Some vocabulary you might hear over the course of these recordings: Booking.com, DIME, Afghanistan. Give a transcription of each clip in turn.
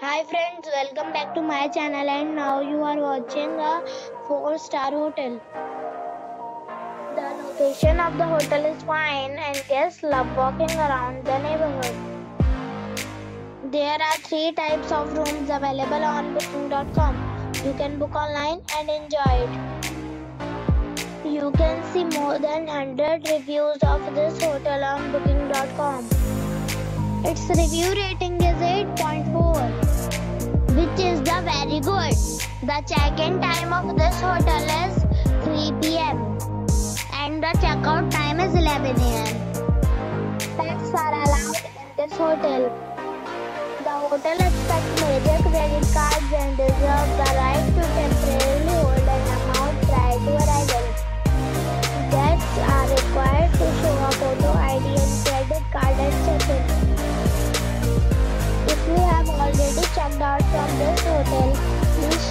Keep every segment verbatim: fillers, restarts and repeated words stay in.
Hi friends, welcome back to my channel and now you are watching a four star hotel. The location of the hotel is fine and guests love walking around the neighborhood. There are three types of rooms available on booking dot com. You can book online and enjoy it. You can see more than one hundred reviews of this hotel on booking dot com. Its review rating is eight point four, which is the very good. The check-in time of this hotel is three p m and the check-out time is eleven a m Pets are allowed in this hotel. The hotel accepts major credit cards and reserves the right to temporarily hold an amount prior to arrival. Guests are required to show a photo I D and credit card at check-in. If you have already checked out from this hotel, please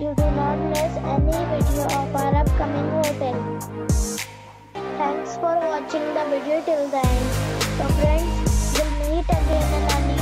you do not miss any video of our upcoming hotel. Thanks for watching the video till the end. So friends, we'll meet again in a new